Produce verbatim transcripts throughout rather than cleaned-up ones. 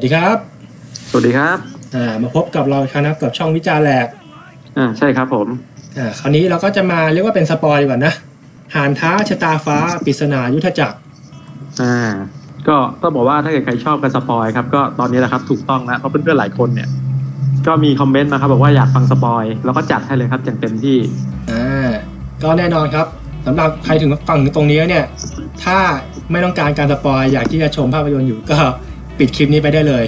สวัสดีครับสวัสดีครับอ่ามาพบกับเราครับนะกับช่องวิจารณ์แหลกอ่าใช่ครับผมอ่าคราวนี้เราก็จะมาเรียกว่าเป็นสปอยก่อนนะห่านท้าชะตาฟ้าปริศนายุทธจักรอ่าก็ต้องบอกว่าถ้าเกิดใครชอบกันสปอยครับก็ตอนนี้แหละครับถูกต้องแล้วเพราะเพื่อนๆหลายคนเนี่ยก็มีคอมเมนต์นะครับบอกว่าอยากฟังสปอยแล้วก็จัดให้เลยครับอย่างเต็มที่อ่าก็แน่นอนครับสำหรับใครถึงฟังตรงนี้เนี่ยถ้าไม่ต้องการการสปอยอยากที่จะชมภาพยนตร์อยู่ก็ปิดคลิปนี้ไปได้เลย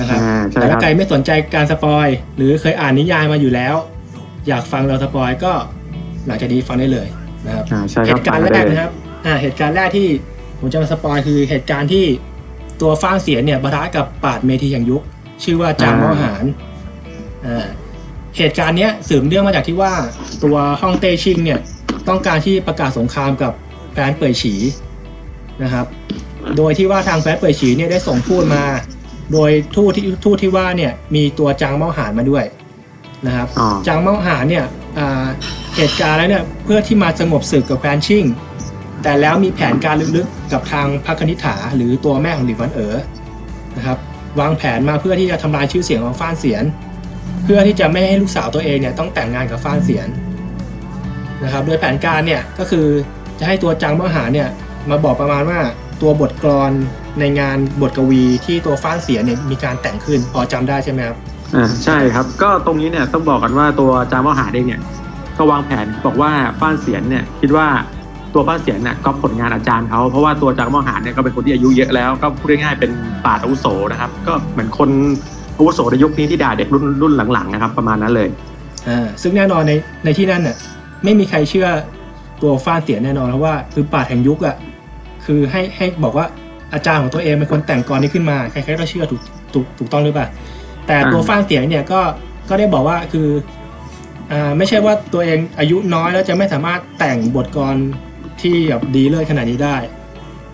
นะครับแต่ถ้าใครไม่สนใจการสปอยหรือเคยอ่านนิยายมาอยู่แล้วอยากฟังเราสปอยก็หลังจากนี้ฟังได้เลยนะครับเหตุการณ์แรกนะครับเหตุการณ์แรกที่ผมจะมาสปอยคือเหตุการณ์ที่ตัวฟ้างเสียนเนี่ยปะทะกับปราชญ์เมธีแห่งยุคชื่อว่าจางม้อหานเหตุการณ์เนี้ยสืบเนื่องมาจากที่ว่าตัวฮ่องเต้ชิงเนี่ยต้องการที่ประกาศสงครามกับแฟนเป่ยฉีนะครับโดยที่ว่าทางแฟนเป่ยฉีเนี่ยได้ส่งทูตมาโดยทูตที่ทูตที่ว่าเนี่ยมีตัวจางเม้าหานมาด้วยนะครับจางเม้าหานเนี่ยเหตุการณ์แล้วเนี่ยเพื่อที่มาสงบศึกกับแฟนชิงแต่แล้วมีแผนการลึกๆกับทางพรรคคณิษฐาหรือตัวแม่ของหลิวหวันเอ๋อนะครับวางแผนมาเพื่อที่จะทำลายชื่อเสียงของฟ้านเสียนเพื่อที่จะไม่ให้ลูกสาวตัวเองเนี่ยต้องแต่งงานกับฟ้านเสียนนะครับโดยแผนการเนี่ยก็คือจะให้ตัวจางเม้าหานเนี่ยมาบอกประมาณว่าตัวบทกลอนในงานบทกวีที่ตัวฟ้านเสียเนี่ยมีการแต่งขึ้นพอจำได้ใช่ไหมครับอ่าใช่ครับก็ตรงนี้เนี่ยต้องบอกกันว่าตัวจางเม้าหานเองเนี่ยก็วางแผนบอกว่าฟ้านเสียเนี่ยคิดว่าตัวฟ้านเสียเนี่ยก๊อปผลงานอาจารย์เขาเพราะว่าตัวจางเม้าหานเนี่ยก็เป็นคนที่อายุเยอะแล้วก็พูดง่ายๆเป็นปราชญ์อาวุโสนะครับก็เหมือนคนอาวุโสในยุคนี้ที่ด่าเด็กรุ่นรุ่นหลังๆนะครับประมาณนั้นเลยอ่าซึ่งแน่นอนในในที่นั่นเนี่ยไม่มีใครเชื่อตัวฟ้านเสียแน่นอนเพราะว่าคือปราชญ์แห่งยุคอะคือให้ให้บอกว่าอาจารย์ของตัวเองเป็นคนแต่งกรนี้ขึ้นมาใครๆก็เชื่อถูกถูกถูกต้องหรือเปล่าแต่ตัวฟ้านเสียเนี่ยก็ก็ได้บอกว่าคืออ่าไม่ใช่ว่าตัวเองอายุน้อยแล้วจะไม่สามารถแต่งบทกรที่แบบดีเลิศขนาดนี้ได้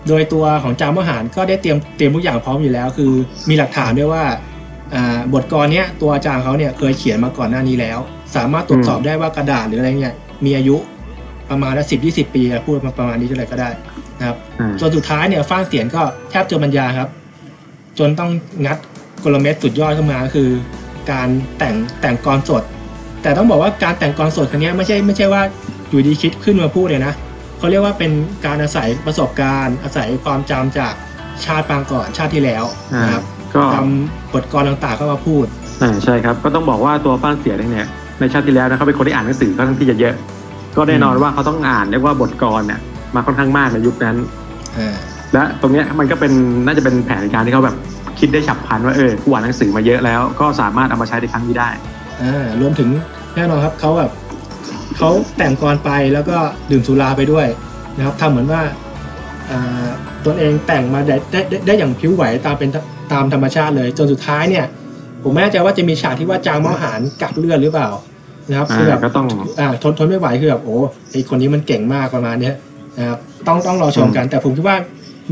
โดยตัวของจางม้อหานก็ได้เตรียมเตรียมทุกอย่างพร้อมอยู่แล้วคือมีหลักฐานด้วยว่าอ่าบทกรเนี้ยตัวอาจารย์เขาเนี่ยเคยเขียนมาก่อนหน้านี้แล้วสามารถตรวจสอบได้ว่ากระดาษหรืออะไรเงี้ยมีอายุประมาณสิบยี่สิบปีพูดมาประมาณนี้เท่าไหร่ก็ได้นะครับจนสุดท้ายเนี่ยฟ้านเสียนก็แทบจนปัญญาครับจนต้องงัดกลเม็ดสุดยอดขึ้นมาคือการแต่งแต่งกรสดแต่ต้องบอกว่าการแต่งกรสดครั้งนี้ไม่ใช่ไม่ใช่ว่าอยู่ดีคิดขึ้นมาพูดเลยนะเขาเรียกว่าเป็นการอาศัยประสบการณ์อาศัยความจำจากชาติปางก่อนชาติที่แล้วนะครับทำบทกรต่างๆก็มาพูดอ่าใช่ครับก็ต้องบอกว่าตัวฟ้านเสียนเนี่ยในชาติที่แล้วนะครับเป็นคนที่อ่านหนังสือก็ทั้งที่จะเยอะก็แน่นอนว่าเขาต้องอ่านเรียกว่าบทกรเนี่ยมาค่อนข้างมากในยุคนั้นและตรงนี้มันก็เป็นน่าจะเป็นแผนการที่เขาแบบคิดได้ฉับพลันว่าเออกูอ่านหนังสือมาเยอะแล้วก็สามารถเอามาใช้ในครั้งนี้ได้รวมถึงแน่นอนครับเขาแบบเขาแต่งกรไปแล้วก็ดื่มสุราไปด้วยนะครับทำเหมือนว่าตนเองแต่งมาได้ได้ได้อย่างผิวไหวตามเป็นตามธรรมชาติเลยจนสุดท้ายเนี่ยผมไม่แน่ใจว่าจะมีฉากที่ว่าจางม้อหานกักเลือดหรือเปล่านะครับคือแบบทนทนไม่ไหวคือแบบโอ้ไอคนนี้มันเก่งมากประมาณนี้นะครับต้องต้องรอชมกันแต่ผมคิดว่า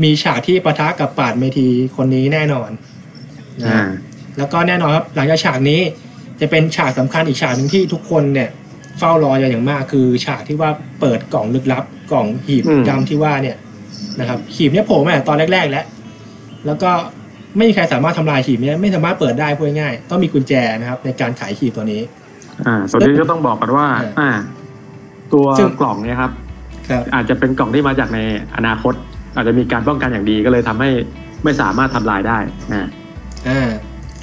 มีฉากที่ปะทะกับปราชญ์เมธีคนนี้แน่นอนนะแล้วก็แน่นอนครับหลังจากฉากนี้จะเป็นฉากสำคัญอีกฉากหนึ่งที่ทุกคนเนี่ยเฝ้ารออย่างมากคือฉากที่ว่าเปิดกล่องลึกลับกล่องหีบดำที่ว่าเนี่ยนะครับหีบเนี้ยโผล่มาตอนแรกๆแล้วแล้วก็ไม่มีใครสามารถทำลายหีบนี้ไม่สามารถเปิดได้พูดง่ายต้องมีกุญแจนะครับในการขายหีบตัวนี้อ่าตัวนี้ก็ต้องบอกกันว่าอ่าตัวกล่องเนี่ยครับอาจจะเป็นกล่องที่มาจากในอนาคตอาจจะมีการป้องกันอย่างดีก็เลยทำให้ไม่สามารถทำลายได้นะอ่า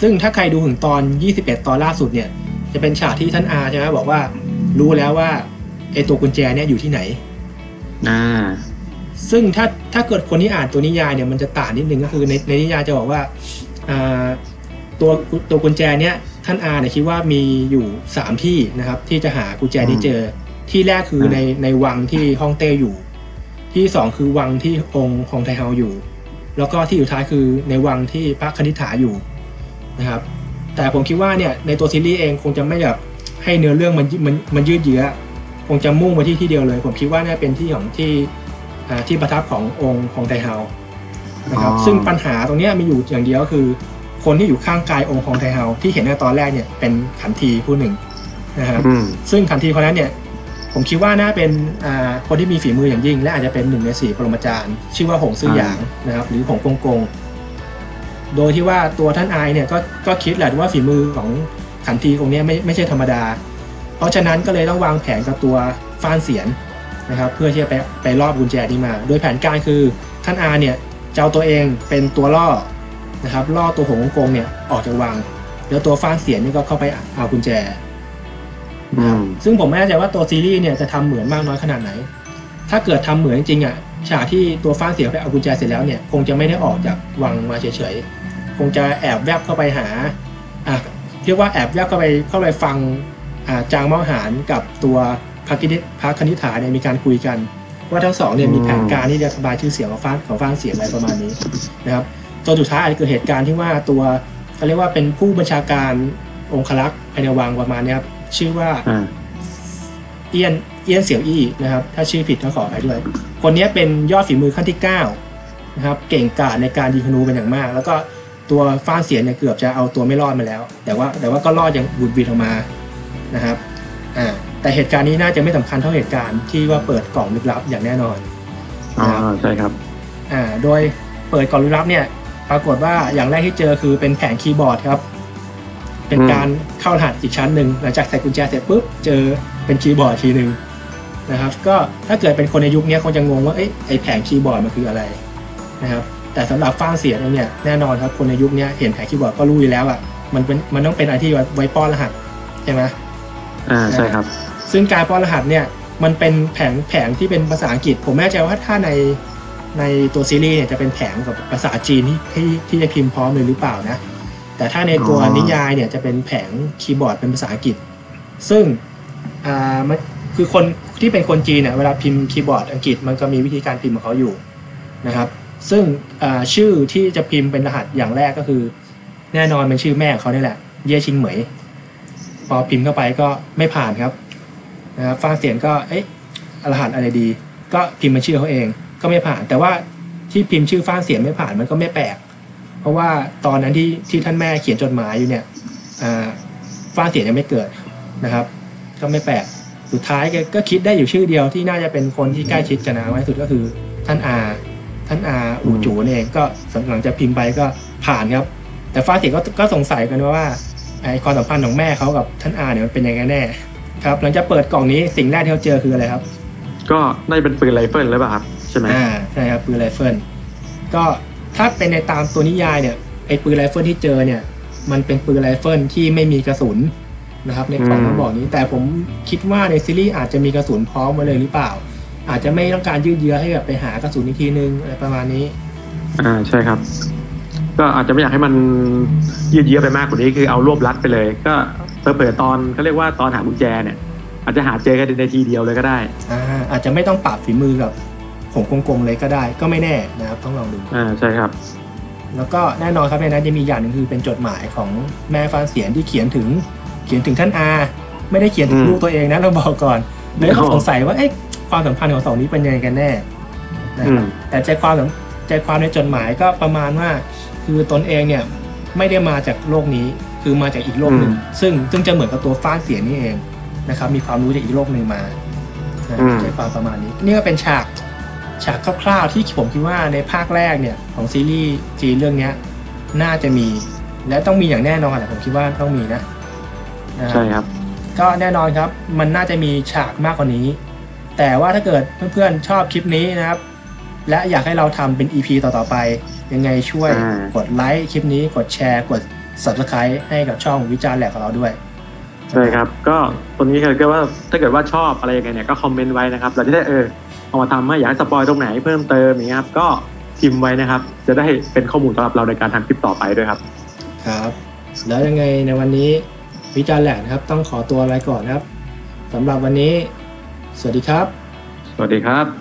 ซึ่งถ้าใครดูถึงตอนยี่สิบเอ็ดตอนล่าสุดเนี่ยจะเป็นฉากที่ท่านอาใช่ไหมบอกว่ารู้แล้วว่าไอตัวกุญแจเนี่ยอยู่ที่ไหนอ่าซึ่งถ้าถ้าเกิดคนที่อ่านตัวนิยายเนี่ยมันจะต่างนิดนึงก็คือในในนิยายจะบอกว่าอ่าตัวตัวกุญแจเนี่ยท่านอาเนี่ยคิดว่ามีอยู่สามที่นะครับที่จะหากุญแจที่เจอที่แรกคือในในวังที่ฮ่องเต้อยู่ที่สองคือวังที่องค์ฮองไทเฮาอยู่แล้วก็ที่สุดท้ายคือในวังที่พระคณิษฐาอยู่นะครับแต่ผมคิดว่าเนี่ยในตัวซีรีส์เองคงจะไม่แบบให้เนื้อเรื่องมันมันมันยืดเยื้อคงจะมุ่งมาที่ที่เดียวเลยผมคิดว่าน่าเป็นที่ของที่อ่าที่ประทับขององค์ฮองไทเฮานะครับซึ่งปัญหาตรงนี้มีอยู่อย่างเดียวคือคนที่อยู่ข้างกายองค์ฮองไทเฮาที่เห็นในตอนแรกเนี่ยเป็นขันทีผู้หนึ่งนะครับซึ่งขันทีคนนั้นเนี่ยผมคิดว่าน่าเป็นคนที่มีฝีมืออย่างยิ่งและอาจจะเป็นหนึ่งในสี่ปรมาจารย์ชื่อว่าหงซื่อหยางนะครับหรือหงกงกง โดยที่ว่าตัวท่านอายเนี่ยก็ก็คิดแหละว่าฝีมือของขันทีองค์นี้ไม่ไม่ใช่ธรรมดาเพราะฉะนั้นก็เลยต้องวางแผนกับตัวฟ้านเสียนนะครับเพื่อที่จะไปไปรอบกุญแจนี้มาโดยแผนการคือท่านอายเนี่ยเจ้าตัวเองเป็นตัวล่อนะครับล่อตัวหงกงเนี่ยออกจากวังแล้วตัวฟ้านเสียนนี่ก็เข้าไปเอากุญแจซึ่งผมไม่แน่ใจว่าตัวซีรีส์เนี่ยจะทำเหมือนมากน้อยขนาดไหนถ้าเกิดทำเหมือนจริงอ่ะฉากที่ตัวฟ้านเสียนไปเอากุญแจเสร็จแล้วเนี่ยคงจะไม่ได้ออกจากวังมาเฉยๆคงจะแอบแวบเข้าไปหาอ่ะเรียกว่าแอบแวบเข้าไปเข้าไปฟังอ่าจางเมาหานกับตัวพระกิติพระคณิษฐาเนี่ยมีการคุยกันว่าทั้งสองเนี่ยมีแผนการที่จะทำลายชื่อเสียงของฟ้านของฟ้านเสียนอะไรประมาณนี้นะครับจนสุดท้ายอาจจะเกิดเหตุการณ์ที่ว่าตัวเขาเรียกว่าเป็นผู้บัญชาการองครักษ์ภายในวังประมาณนี้ครับชื่อว่าเอี้ยนเอี้ยนเสี่ยวอี้นะครับถ้าชื่อผิดต้องขออภัยด้วยคนนี้เป็นยอดฝีมือขั้นที่เก้านะครับเก่งกาจในการยิงธนูเป็นอย่างมากแล้วก็ตัวฟ้านเสียนเนี่ยเกือบจะเอาตัวไม่รอดมาแล้วแต่ว่าแต่ว่าก็รอดอย่างบุดบิดออกมานะครับอ่าแต่เหตุการณ์นี้น่าจะไม่สำคัญเท่าเหตุการณ์ที่ว่าเปิดกล่องลึกลับอย่างแน่นอนอ่าใช่ครับอ่าโดยเปิดกล่องลึกลับเนี่ยปรากฏว่าอย่างแรกที่เจอคือเป็นแผงคีย์บอร์ดครับเป็นการเข้ารหัสอีกชั้นหนึ่งหลังจากใส่กุญแจเสร็จปุ๊บเจอเป็นคีย์บอร์ดทีหนึ่งนะครับก็ถ้าเกิดเป็นคนในยุคนี้คงจะงงว่าเอ๊ะไอแผงคีย์บอร์ดมันคืออะไรนะครับแต่สำหรับฟ้านเสียนเนี่ยแน่นอนครับคนในยุคนี้เห็นแผงคีย์บอร์ดก็รู้อยู่แล้วอ่ะมันเป็นมันต้องเป็นอะไรที่ไว้ป้อนรหัสใช่ไหมอ่าใช่ครับซึ่งการป้อนรหัสเนี่ยมันเป็นแผงแผงที่เป็นภาษาอังกฤษผมไม่แน่ใจว่าถ้าในในตัวซีรีส์เนี่ยจะเป็นแผงกับภาษาจีนที่ที่ที่จะพิมพ์พร้อมเลยหรือเปล่านะแต่ถ้าในตัวนิยายเนี่ยจะเป็นแผงคีย์บอร์ดเป็นภาษาอังกฤษซึ่งอ่ามันคือคนที่เป็นคนจีนเนี่ยเวลาพิมพ์คีย์บอร์ดอังกฤษมันก็มีวิธีการพิมพ์ของเขาอยู่นะครับซึ่งอ่าชื่อที่จะพิมพ์เป็นรหัสอย่างแรกก็คือแน่นอนเป็นชื่อแม่เขาเนี่ยแหละเย่ชิงเหมยพอพิมพ์เข้าไปก็ไม่ผ่านครับนะครับฟ้านเสียนก็เอ๊ะรหัสอะไรดีก็พิมพ์เป็นชื่อเขาเองก็ไม่ผ่านแต่ว่าที่พิมพ์ชื่อฟ้านเสียนไม่ผ่านมันก็ไม่แปลกเพราะว่าตอนนั้นที่ที่ท่านแม่เขียนจดหมายอยู่เนี่ยฟ้านเสียนยังไม่เกิดนะครับก็ไม่แปลกสุดท้ายก็คิดได้อยู่ชื่อเดียวที่น่าจะเป็นคนที่ใกล้ชิดกันนะมากที่สุดก็คือท่านอาท่านอาอู่จู๋เองก็หลังจากพิมพ์ไปก็ผ่านครับแต่ฟ้านเสียนก็ก็สงสัยกันว่าไอความสัมพันธ์ของแม่เขากับท่านอาเนี่ยมันเป็นยังไงแน่ครับหลังจากเปิดกล่องนี้สิ่งแรกที่เขาเจอคืออะไรครับก็ได้เป็นปืนไรเฟิลหรือเปล่าครับใช่ไหมอ่าใช่ครับปืนไรเฟิลก็ถ้าเป็นในตามตัวนิยายเนี่ยไอ้ปืนไรเฟิลที่เจอเนี่ยมันเป็นปืนไรเฟิลที่ไม่มีกระสุนนะครับในกล่องต้องบอกนี้แต่ผมคิดว่าในซีรีส์อาจจะมีกระสุนพร้อมมาเลยหรือเปล่าอาจจะไม่ต้องการยืดเยื้อให้แบบไปหากระสุนอีกทีนึงอะไรประมาณนี้อ่าใช่ครับก็อาจจะไม่อยากให้มันยืดเยื้อไปมากกว่านี้คือเอารวบรัดไปเลยก็เปิดตอนเขาเรียกว่าตอนหากุญแจเนี่ยอาจจะหาเจอกันในทีเดียวเลยก็ได้อ่าอาจจะไม่ต้องปราบฝีมือกับผงกลมๆเลยก็ได้ก็ไม่แน่นะครับต้องลองดูอ่าใช่ครับแล้วก็แน่นอนครับในนั้นจะมีอย่างหนึ่งคือเป็นจดหมายของแม่ฟ้านเสียนที่เขียนถึงเขียนถึงท่านอาไม่ได้เขียนถึงลูกตัวเองนะเราบอกก่อนเลยก็สงสัยว่าเอ๊ะความสัมพันธ์ของสองนี้เป็นยังไงกันแน่นะครับแต่ใจความใจความในจดหมายก็ประมาณว่าคือตนเองเนี่ยไม่ได้มาจากโลกนี้คือมาจากอีกโลกหนึ่งซึ่งซึ่งจะเหมือนกับตัวฟ้านเสียนนี่เองนะครับมีความรู้จากอีกโลกหนึ่งมาใจความประมาณนี้นี่ก็เป็นฉากฉากคร่าวๆที่ผมคิดว่าในภาคแรกเนี่ยของซีรีส์จีนเรื่องนี้น่าจะมีและต้องมีอย่างแน่นอนแหละผมคิดว่าต้องมีนะใช่ครับก็แน่นอนครับมันน่าจะมีฉากมากกว่านี้แต่ว่าถ้าเกิดเพื่อนๆชอบคลิปนี้นะครับและอยากให้เราทำเป็น อี พี ต่อๆไปยังไงช่วยกดไลค์คลิปนี้กดแชร์กด ซับสไครบ์ ให้กับช่องวิจารณ์แหลกของเราด้วยใช่ครับก็ตรงนี้เกิดว่าถ้าเกิดว่าชอบอะไรยังไงเนี่ยก็คอมเมนต์ไว้นะครับเราจะได้เออเอามาทำให้อยากให้สปอยตรงไหนเพิ่มเติมอย่างเงี้ยครับก็พิมพ์ไว้นะครับจะได้เป็นข้อมูลสำหรับเราในการทำคลิปต่อไปด้วยครับครับแล้วยังไงในวันนี้วิจารณ์แหลกนะครับต้องขอตัวลาก่อนนะครับสำหรับวันนี้สวัสดีครับสวัสดีครับ